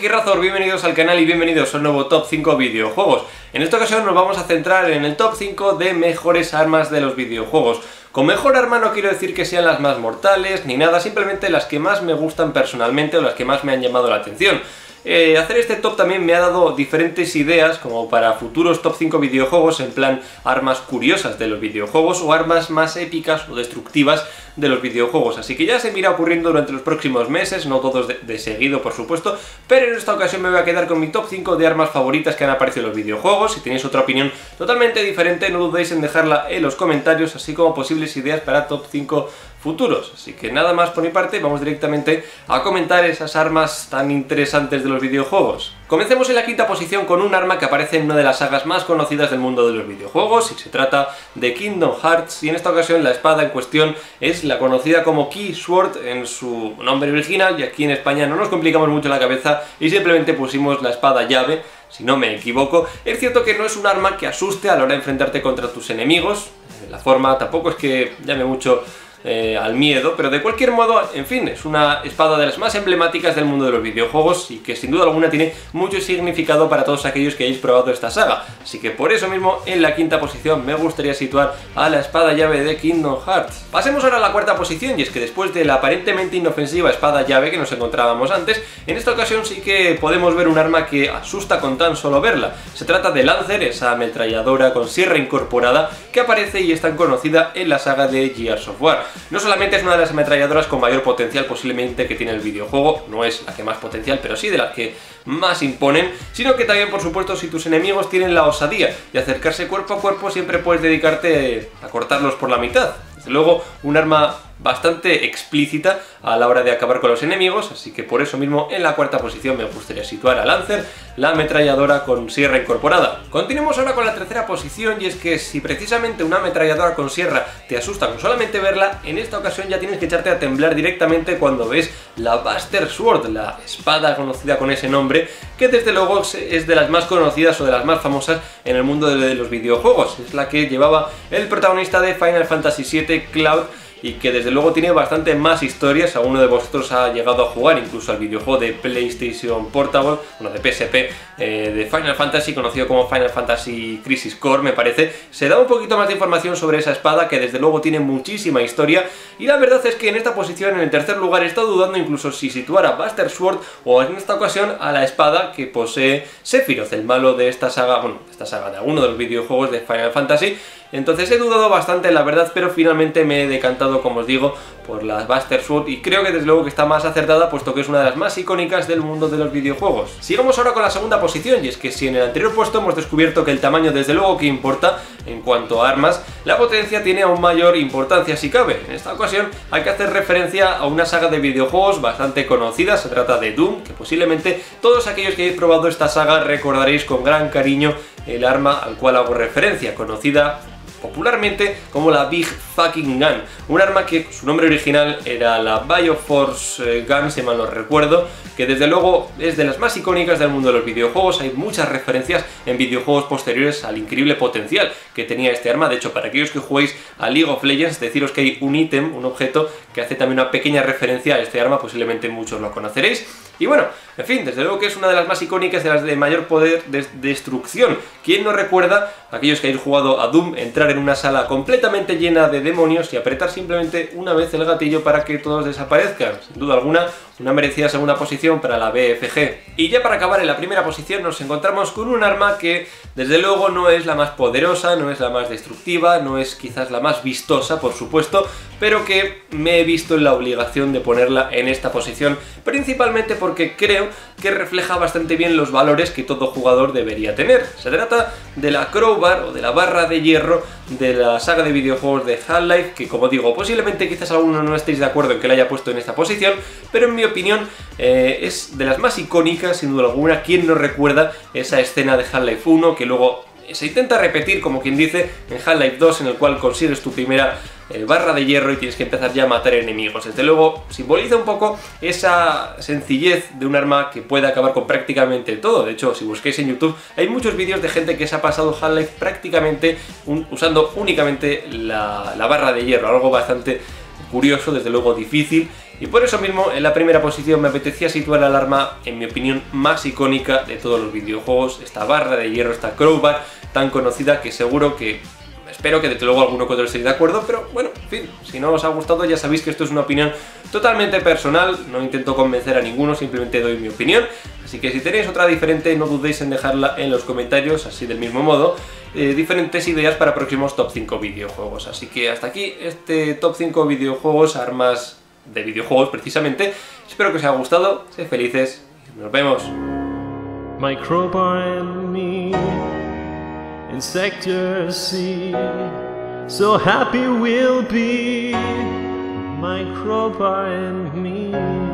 aquí Razor, bienvenidos al canal y bienvenidos al nuevo Top 5 videojuegos. En esta ocasión nos vamos a centrar en el Top 5 de mejores armas de los videojuegos. Con mejor arma no quiero decir que sean las más mortales ni nada, simplemente las que más me gustan personalmente o las que más me han llamado la atención. Hacer este top también me ha dado diferentes ideas como para futuros top 5 videojuegos, en plan armas curiosas de los videojuegos o armas más épicas o destructivas de los videojuegos, así que ya se me irá ocurriendo durante los próximos meses, no todos de seguido por supuesto, pero en esta ocasión me voy a quedar con mi top 5 de armas favoritas que han aparecido en los videojuegos. Si tenéis otra opinión totalmente diferente no dudéis en dejarla en los comentarios, así como posibles ideas para top 5 futuros. Así que nada más por mi parte, vamos directamente a comentar esas armas tan interesantes de los videojuegos. Comencemos en la quinta posición con un arma que aparece en una de las sagas más conocidas del mundo de los videojuegos, y se trata de Kingdom Hearts, y en esta ocasión la espada en cuestión es la conocida como Key Sword en su nombre original, y aquí en España no nos complicamos mucho la cabeza y simplemente pusimos la espada llave, si no me equivoco. Es cierto que no es un arma que asuste a la hora de enfrentarte contra tus enemigos, la forma tampoco es que llame mucho al miedo, pero de cualquier modo, en fin, es una espada de las más emblemáticas del mundo de los videojuegos y que sin duda alguna tiene mucho significado para todos aquellos que hayáis probado esta saga, así que por eso mismo en la quinta posición me gustaría situar a la espada llave de Kingdom Hearts. Pasemos ahora a la cuarta posición, y es que después de la aparentemente inofensiva espada llave que nos encontrábamos antes, en esta ocasión sí que podemos ver un arma que asusta con tan solo verla. Se trata de Lancer, esa ametralladora con sierra incorporada que aparece y es tan conocida en la saga de Gears of War. No solamente es una de las ametralladoras con mayor potencial posiblemente que tiene el videojuego, no es la que más potencial, pero sí de las que más imponen, sino que también, por supuesto, si tus enemigos tienen la osadía de acercarse cuerpo a cuerpo, siempre puedes dedicarte a cortarlos por la mitad. Desde luego, un arma bastante explícita a la hora de acabar con los enemigos, así que por eso mismo en la cuarta posición me gustaría situar a Lancer, la ametralladora con sierra incorporada. Continuemos ahora con la tercera posición, y es que si precisamente una ametralladora con sierra te asusta con solamente verla, en esta ocasión ya tienes que echarte a temblar directamente cuando ves la Buster Sword, la espada conocida con ese nombre, que desde luego es de las más conocidas o de las más famosas en el mundo de los videojuegos. Es la que llevaba el protagonista de Final Fantasy VII, Cloud, y que desde luego tiene bastante más historias. Alguno de vosotros ha llegado a jugar incluso al videojuego de PlayStation Portable, bueno, de PSP, de Final Fantasy, conocido como Final Fantasy Crisis Core, me parece. Se da un poquito más de información sobre esa espada, que desde luego tiene muchísima historia, y la verdad es que en esta posición, en el tercer lugar, he estado dudando incluso si situar a Buster Sword o en esta ocasión a la espada que posee Sephiroth, el malo de esta saga, bueno, de esta saga, de alguno de los videojuegos de Final Fantasy. Entonces he dudado bastante, la verdad, pero finalmente me he decantado, como os digo, por la Buster Sword, y creo que desde luego que está más acertada, puesto que es una de las más icónicas del mundo de los videojuegos. Sigamos ahora con la segunda posición, y es que si en el anterior puesto hemos descubierto que el tamaño desde luego que importa en cuanto a armas, la potencia tiene aún mayor importancia si cabe. En esta ocasión hay que hacer referencia a una saga de videojuegos bastante conocida, se trata de Doom, que posiblemente todos aquellos que hayáis probado esta saga recordaréis con gran cariño el arma al cual hago referencia, conocida popularmente como la Big Fucking Gun, un arma que su nombre original era la Bioforce Gun, si mal no recuerdo, que desde luego es de las más icónicas del mundo de los videojuegos. Hay muchas referencias en videojuegos posteriores al increíble potencial que tenía este arma. De hecho, para aquellos que juguéis a League of Legends, deciros que hay un ítem, un objeto, que hace también una pequeña referencia a este arma, posiblemente muchos lo conoceréis. Y bueno, en fin, desde luego que es una de las más icónicas, de las de mayor poder de destrucción. ¿Quién no recuerda, aquellos que hayáis jugado a Doom, entrar en una sala completamente llena de demonios y apretar simplemente una vez el gatillo para que todos desaparezcan? Sin duda alguna, una merecida segunda posición para la BFG. Y ya para acabar, en la primera posición nos encontramos con un arma que desde luego no es la más poderosa, no es la más destructiva, no es quizás la más vistosa, por supuesto, pero que me he visto en la obligación de ponerla en esta posición, principalmente porque creo que refleja bastante bien los valores que todo jugador debería tener. Se trata de la crowbar, o de la barra de hierro, de la saga de videojuegos de Half-Life, que, como digo, posiblemente quizás alguno no estéis de acuerdo en que la haya puesto en esta posición, pero en mi opinión es de las más icónicas, sin duda alguna. ¿Quién no recuerda esa escena de Half-Life 1 que luego se intenta repetir, como quien dice, en Half-Life 2, en el cual consigues tu primera barra de hierro y tienes que empezar ya a matar enemigos? Desde luego simboliza un poco esa sencillez de un arma que puede acabar con prácticamente todo. De hecho, si busquéis en YouTube hay muchos vídeos de gente que se ha pasado Half-Life prácticamente usando únicamente la barra de hierro, algo bastante curioso, desde luego difícil, Y por eso mismo, en la primera posición me apetecía situar al arma, en mi opinión, más icónica de todos los videojuegos, esta barra de hierro, esta crowbar, tan conocida que seguro que... Espero que desde luego alguno que otro estéis de acuerdo, pero bueno, en fin, si no os ha gustado ya sabéis que esto es una opinión totalmente personal, no intento convencer a ninguno, simplemente doy mi opinión, así que si tenéis otra diferente no dudéis en dejarla en los comentarios, así del mismo modo, diferentes ideas para próximos top 5 videojuegos. Así que hasta aquí este top 5 videojuegos, armas de videojuegos precisamente, espero que os haya gustado, sed felices y nos vemos. My crowbar and me. Insector see, so happy we'll be, my crowbar and me.